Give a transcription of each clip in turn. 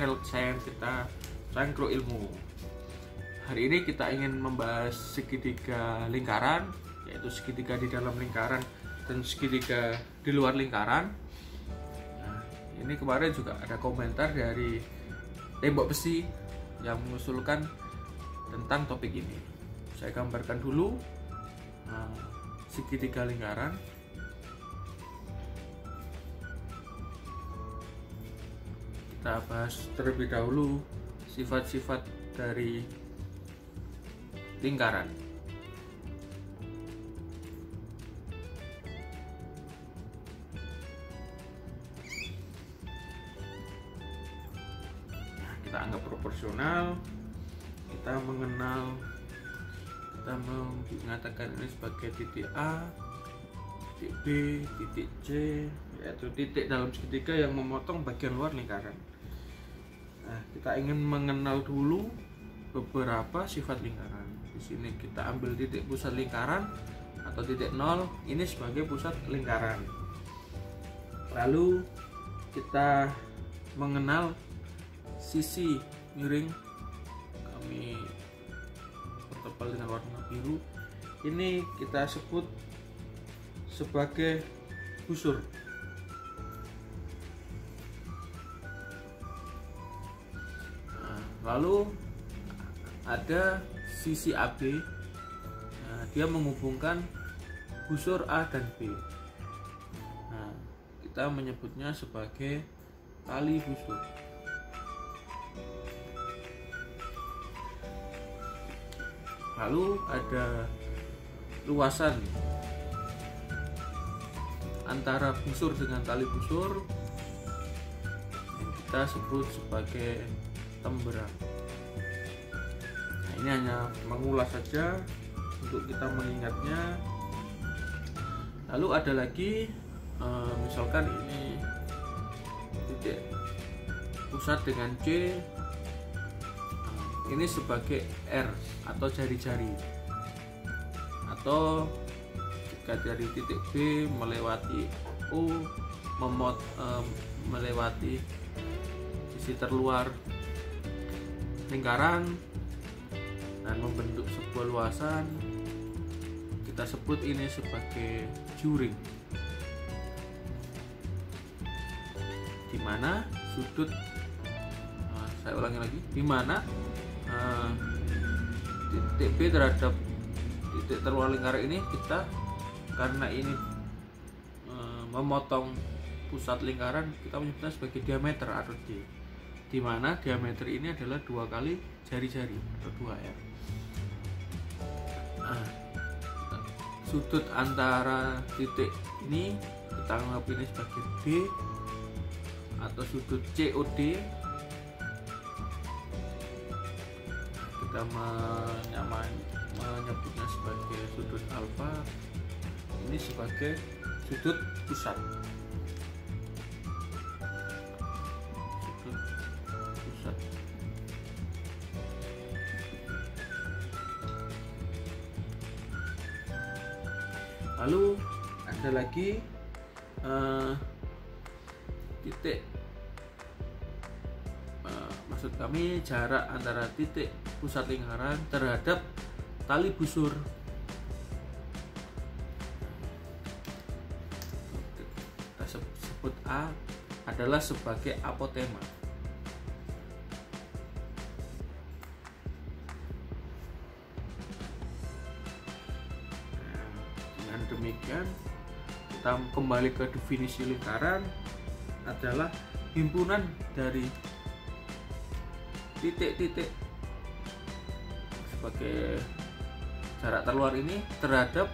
channel kita Cangkruk Ilmu. Hari ini kita ingin membahas segitiga lingkaran, yaitu segitiga di dalam lingkaran dan segitiga di luar lingkaran. Nah, ini kemarin juga ada komentar dari Tembok Besi yang mengusulkan tentang topik ini. Saya gambarkan dulu segitiga lingkaran. Kita bahas terlebih dahulu sifat-sifat dari lingkaran. Nah, kita anggap proporsional. Kita mengatakan ini sebagai titik A, titik B, titik C, yaitu titik dalam segitiga yang memotong bagian luar lingkaran. Nah, kita ingin mengenal dulu beberapa sifat lingkaran. Di sini kita ambil titik pusat lingkaran atau titik 0 ini sebagai pusat lingkaran. Lalu kita mengenal sisi miring, kami pertebal dengan warna biru. Ini kita sebut sebagai busur. Lalu ada sisi AB. Nah, dia menghubungkan busur A dan B. Nah, kita menyebutnya sebagai tali busur. Lalu ada luasan antara busur dengan tali busur yang kita sebut sebagai temberang. Nah, ini hanya mengulas saja untuk kita mengingatnya. Lalu ada lagi misalkan ini titik pusat dengan C, ini sebagai R atau jari-jari, atau jika dari titik B melewati O, melewati sisi terluar lingkaran dan membentuk sebuah luasan, kita sebut ini sebagai juring, dimana sudut saya ulangi lagi, dimana titik B terhadap titik terluar lingkaran ini, kita karena ini memotong pusat lingkaran, kita menyebutnya sebagai diameter atau D, di mana diameter ini adalah 2 kali jari-jari atau 2R. Nah, sudut antara titik ini kita anggap ini sebagai B atau sudut COD. Kita menyebutnya sebagai sudut alfa. Ini sebagai sudut pusat. Lalu ada lagi titik, maksud kami jarak antara titik pusat lingkaran terhadap tali busur. Kita sebut A adalah sebagai apotema. Demikian, kita kembali ke definisi lingkaran adalah himpunan dari titik-titik sebagai jarak terluar ini terhadap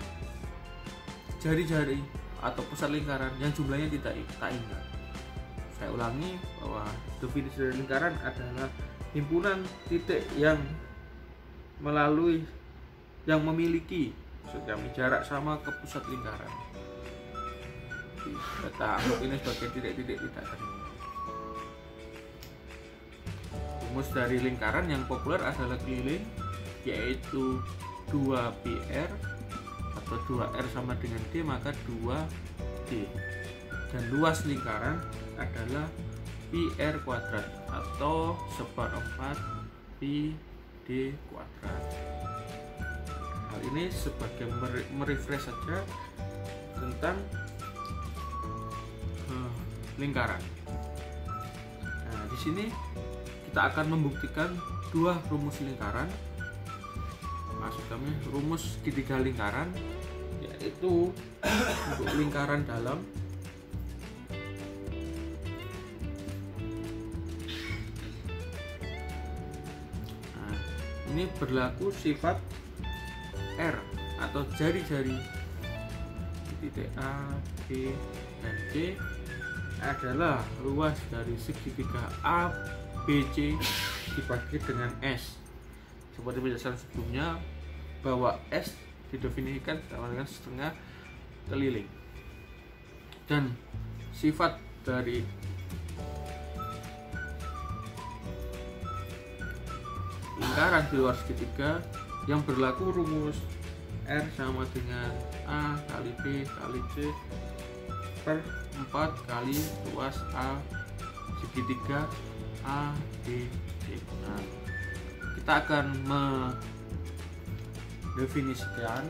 jari-jari atau pusat lingkaran yang jumlahnya tidak ingat. Saya ulangi bahwa definisi dari lingkaran adalah himpunan titik yang melalui yang memiliki kami jarak sama ke pusat lingkaran. Kita anggap ini sebagai titik-titik tidak teringat. Rumus dari lingkaran yang populer adalah keliling, yaitu 2PR atau 2R sama dengan D, maka 2D. Dan luas lingkaran adalah pi r kuadrat atau seperempat pi d kuadrat. Hal ini sebagai merefresh saja tentang lingkaran. Nah, di sini kita akan membuktikan dua rumus lingkaran, maksud kami rumus segitiga lingkaran, yaitu untuk lingkaran dalam ini berlaku sifat R atau jari-jari titik A, B, dan C adalah luas dari segitiga A, B, C dibagi dengan S. Seperti penjelasan sebelumnya bahwa S didefinisikan sama dengan setengah keliling, dan sifat dari lingkaran di luar segitiga yang berlaku rumus R sama dengan A kali B kali C per 4 kali luas A segitiga A, B, C. Nah, kita akan mendefinisikan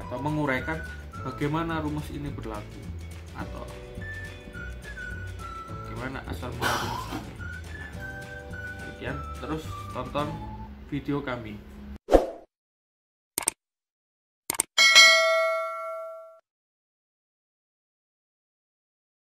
atau menguraikan bagaimana rumus ini berlaku atau bagaimana asal mula rumus ini. Demikian, terus tonton video kami.